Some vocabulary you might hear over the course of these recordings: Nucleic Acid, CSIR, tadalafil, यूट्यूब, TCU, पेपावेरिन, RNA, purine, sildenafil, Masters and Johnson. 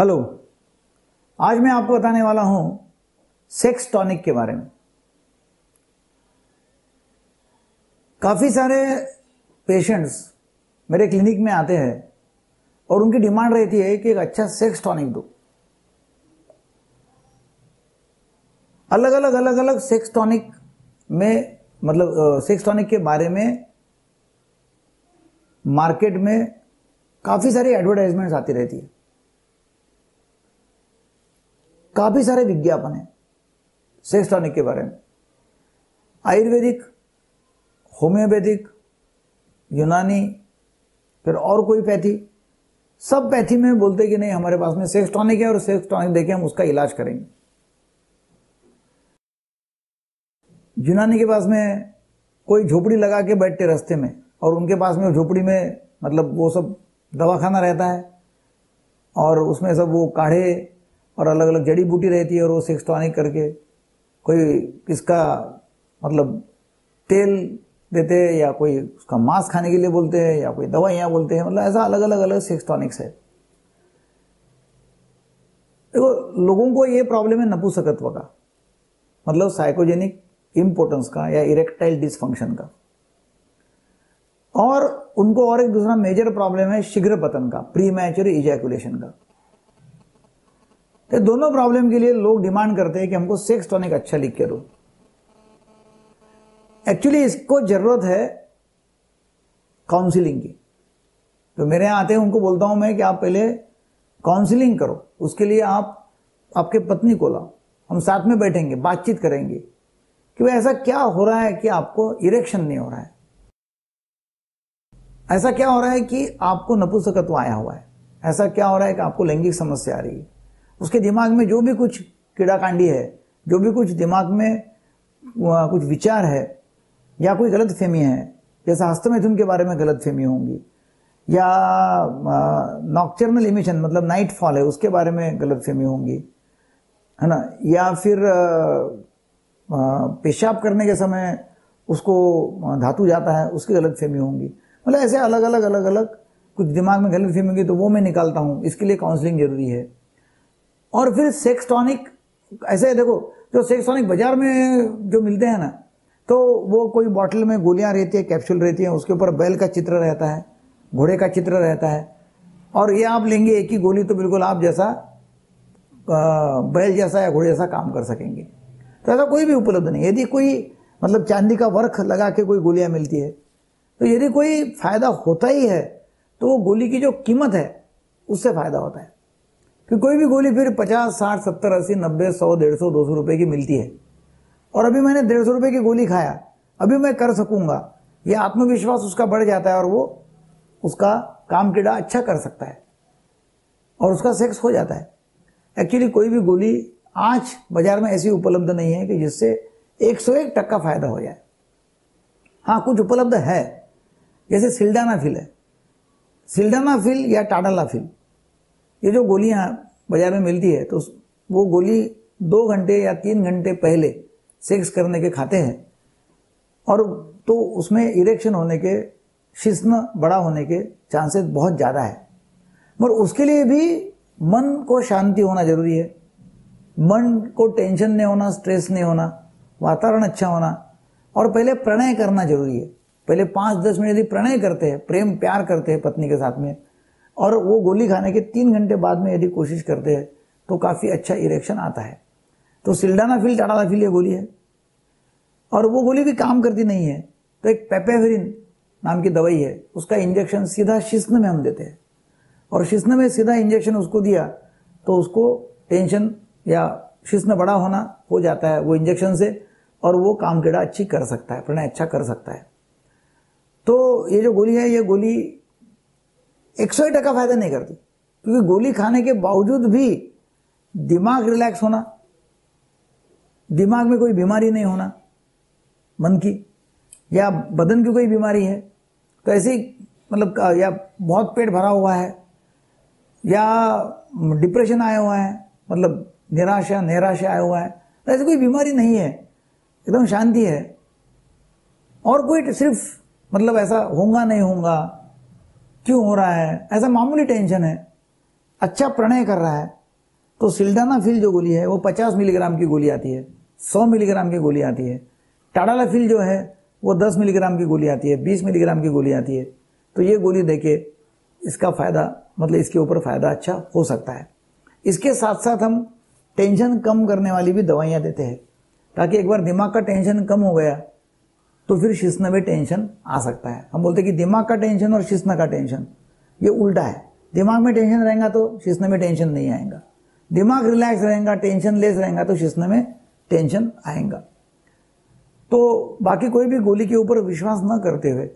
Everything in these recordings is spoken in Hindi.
हेलो, आज मैं आपको बताने वाला हूं सेक्स टॉनिक के बारे में। काफ़ी सारे पेशेंट्स मेरे क्लिनिक में आते हैं और उनकी डिमांड रहती है कि एक अच्छा सेक्स टॉनिक दो। अलग अलग सेक्स टॉनिक में मतलब सेक्स टॉनिक के बारे में मार्केट में काफ़ी सारी एडवर्टाइजमेंट्स आती रहती है, काफ़ी सारे विज्ञापन हैं सेक्स टॉनिक के बारे में। आयुर्वेदिक, होम्योपैथिक, यूनानी, फिर और कोई पैथी, सब पैथी में बोलते कि नहीं हमारे पास में सेक्स टॉनिक है और सेक्स टॉनिक देके हम उसका इलाज करेंगे। यूनानी के पास में कोई झोपड़ी लगा के बैठते रास्ते में और उनके पास में झोपड़ी में मतलब वो सब दवाखाना रहता है और उसमें सब वो काढ़े और अलग अलग जड़ी बूटी रहती है और वो सेक्स टॉनिक करके कोई इसका मतलब तेल देते हैं या कोई उसका मांस खाने के लिए बोलते हैं या कोई दवाइयाँ बोलते हैं, मतलब ऐसा अलग अलग सेक्स टॉनिक्स है। देखो, लोगों को ये प्रॉब्लम है नपुंसकत्व का, मतलब साइकोजेनिक इम्पोर्टेंस का या इरेक्टाइल डिसफंक्शन का, और उनको और एक दूसरा मेजर प्रॉब्लम है शीघ्र पतन का, प्रीमैच्योर इजैकुलेशन का। तो दोनों प्रॉब्लम के लिए लोग डिमांड करते हैं कि हमको सेक्स टॉनिक अच्छा लिख के दो। एक्चुअली इसको जरूरत है काउंसलिंग की। तो मेरे यहाँ आते हैं, उनको बोलता हूँ मैं कि आप पहले काउंसलिंग करो, उसके लिए आप आपके पत्नी को लाओ, हम साथ में बैठेंगे, बातचीत करेंगे कि भाई ऐसा क्या हो रहा है कि आपको इरेक्शन नहीं हो रहा है, ऐसा क्या हो रहा है कि आपको नपुंसकत्व आया हुआ है, ऐसा क्या हो रहा है कि आपको लैंगिक समस्या आ रही है। उसके दिमाग में जो भी कुछ कीड़ाकांडी है, जो भी कुछ दिमाग में कुछ विचार है या कोई गलतफहमी है, जैसे हस्तमैथुन के बारे में गलतफहमी होंगी या नॉक्टर्नल इमिशन मतलब नाइट फॉल है उसके बारे में गलतफहमी होंगी, है ना, या फिर पेशाब करने के समय उसको धातु जाता है उसकी गलतफहमी होंगी, मतलब ऐसे अलग अलग कुछ दिमाग में गलतफहमी होगी तो वो मैं निकालता हूँ। इसके लिए काउंसलिंग जरूरी है। और फिर सेक्स टॉनिक ऐसे, देखो जो सेक्स टॉनिक बाजार में जो मिलते हैं ना, तो वो कोई बॉटल में गोलियां रहती है, कैप्सूल रहती है, उसके ऊपर बैल का चित्र रहता है, घोड़े का चित्र रहता है, और ये आप लेंगे एक ही गोली तो बिल्कुल आप जैसा बैल जैसा या घोड़े जैसा काम कर सकेंगे। तो ऐसा कोई भी उपलब्ध नहीं। यदि कोई मतलब चांदी का वर्क लगा के कोई गोलियाँ मिलती है, तो यदि कोई फायदा होता ही है तो वो गोली की जो कीमत है उससे फायदा होता है, कि कोई भी गोली फिर 50, 60, 70, 80, 90, 100, 150, 200 रुपए की मिलती है। और अभी मैंने 150 रुपए की गोली खाया, अभी मैं कर सकूंगा, ये आत्मविश्वास उसका बढ़ जाता है और वो उसका काम कीड़ा अच्छा कर सकता है और उसका सेक्स हो जाता है। एक्चुअली कोई भी गोली आज बाजार में ऐसी उपलब्ध नहीं है कि जिससे 101% फायदा हो जाए। हाँ, कुछ उपलब्ध है, जैसे सिल्डेनाफिल है, सिल्डेनाफिल या टाडालाफिल, ये जो गोलियाँ बाजार में मिलती है, तो वो गोली 2 घंटे या 3 घंटे पहले सेक्स करने के खाते हैं, और तो उसमें इरेक्शन होने के, शिश्न बड़ा होने के चांसेस बहुत ज़्यादा है। मगर उसके लिए भी मन को शांति होना जरूरी है, मन को टेंशन नहीं होना, स्ट्रेस नहीं होना, वातावरण अच्छा होना, और पहले प्रणय करना जरूरी है। पहले 5-10 मिनट यदि प्रणय करते हैं, प्रेम प्यार करते हैं पत्नी के साथ में, और वो गोली खाने के 3 घंटे बाद में यदि कोशिश करते हैं तो काफ़ी अच्छा इरेक्शन आता है। तो सिल्डेनाफिल, टाडालाफिल ये गोली है, और वो गोली भी काम करती नहीं है तो एक पेपावेरिन नाम की दवाई है, उसका इंजेक्शन सीधा शिश्न में हम देते हैं, और शिश्न में सीधा इंजेक्शन उसको दिया तो उसको टेंशन या शिश्न बड़ा होना हो जाता है वो इंजेक्शन से, और वो काम कीड़ा अच्छी कर सकता है, प्रणय अच्छा कर सकता है। तो ये जो गोली है, ये गोली 101% फायदा नहीं करती, क्योंकि गोली खाने के बावजूद भी दिमाग रिलैक्स होना, दिमाग में कोई बीमारी नहीं होना मन की, या बदन की कोई बीमारी है तो ऐसी मतलब, या बहुत पेट भरा हुआ है, या डिप्रेशन आया हुआ है मतलब निराशा आया हुआ है, तो ऐसी कोई बीमारी नहीं है, एकदम शांति है। और कोई सिर्फ मतलब ऐसा होगा नहीं होगा, क्यों हो रहा है, ऐसा मामूली टेंशन है, अच्छा प्रणय कर रहा है तो सिल्डेनाफिल जो गोली है वो 50 मिलीग्राम की गोली आती है, 100 मिलीग्राम की गोली आती है। टाडालाफिल जो है वो 10 मिलीग्राम की गोली आती है, 20 मिलीग्राम की गोली आती है। तो ये गोली देके इसका फायदा मतलब इसके ऊपर फायदा अच्छा हो सकता है। इसके साथ साथ हम टेंशन कम करने वाली भी दवाइयाँ देते हैं, ताकि एक बार दिमाग का टेंशन कम हो गया तो फिर शिश्न में टेंशन आ सकता है। हम बोलते हैं कि दिमाग का टेंशन और शिश्न का टेंशन ये उल्टा है। दिमाग में टेंशन रहेगा तो शिश्न में टेंशन नहीं आएगा, दिमाग रिलैक्स रहेगा, टेंशन लेस रहेगा तो शिश्न में टेंशन आएगा। तो बाकी कोई भी गोली के ऊपर विश्वास न करते हुए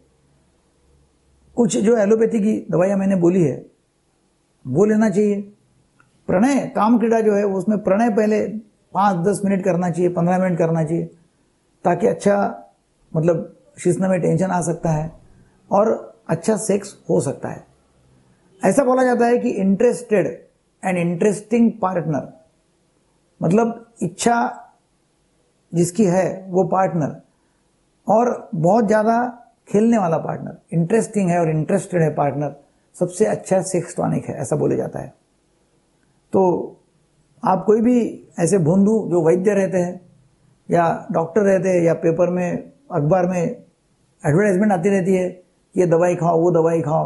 कुछ जो एलोपैथी की दवाइयाँ मैंने बोली है वो लेना चाहिए। प्रणय काम क्रीड़ा जो है उसमें प्रणय पहले 5-10 मिनट करना चाहिए, 15 मिनट करना चाहिए, ताकि अच्छा मतलब शिश्न में टेंशन आ सकता है और अच्छा सेक्स हो सकता है। ऐसा बोला जाता है कि इंटरेस्टेड एंड इंटरेस्टिंग पार्टनर मतलब इच्छा जिसकी है वो पार्टनर, और बहुत ज़्यादा खेलने वाला पार्टनर, इंटरेस्टिंग है और इंटरेस्टेड है पार्टनर, सबसे अच्छा सेक्स टॉनिक है ऐसा बोले जाता है। तो आप कोई भी ऐसे भोंदू जो वैद्य रहते हैं या डॉक्टर रहते हैं या पेपर में अखबार में एडवर्टाइजमेंट आती रहती है, ये दवाई खाओ वो दवाई खाओ,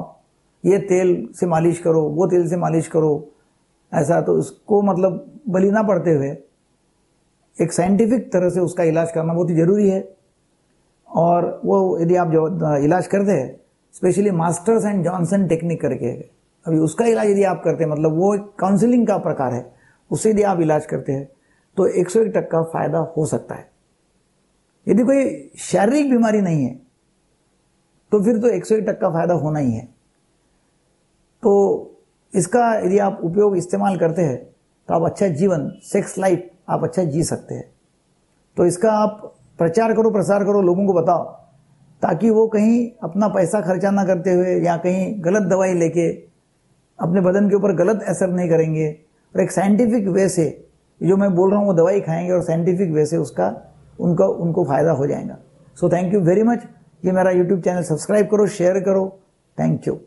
ये तेल से मालिश करो वो तेल से मालिश करो, ऐसा तो उसको मतलब बलि ना पड़ते हुए एक साइंटिफिक तरह से उसका इलाज करना बहुत ही ज़रूरी है। और वो यदि आप जो इलाज करते हैं, specially Masters and Johnson technique करके अभी उसका इलाज यदि आप करते हैं, मतलब वो एक काउंसलिंग का प्रकार है, उससे यदि आप इलाज करते हैं तो 101% फायदा हो सकता है। यदि कोई शारीरिक बीमारी नहीं है तो फिर तो 101% फायदा होना ही है। तो इसका यदि आप उपयोग इस्तेमाल करते हैं तो आप अच्छा जीवन सेक्स लाइफ आप अच्छा जी सकते हैं। तो इसका आप प्रचार करो, प्रसार करो, लोगों को बताओ, ताकि वो कहीं अपना पैसा खर्चा ना करते हुए या कहीं गलत दवाई लेके अपने बदन के ऊपर गलत असर नहीं करेंगे। और एक साइंटिफिक वे से जो मैं बोल रहा हूँ वो दवाई खाएंगे और साइंटिफिक वे से उसका उनको फ़ायदा हो जाएगा। So thank you very much. ये मेरा यूट्यूब चैनल सब्सक्राइब करो, शेयर करो। Thank you.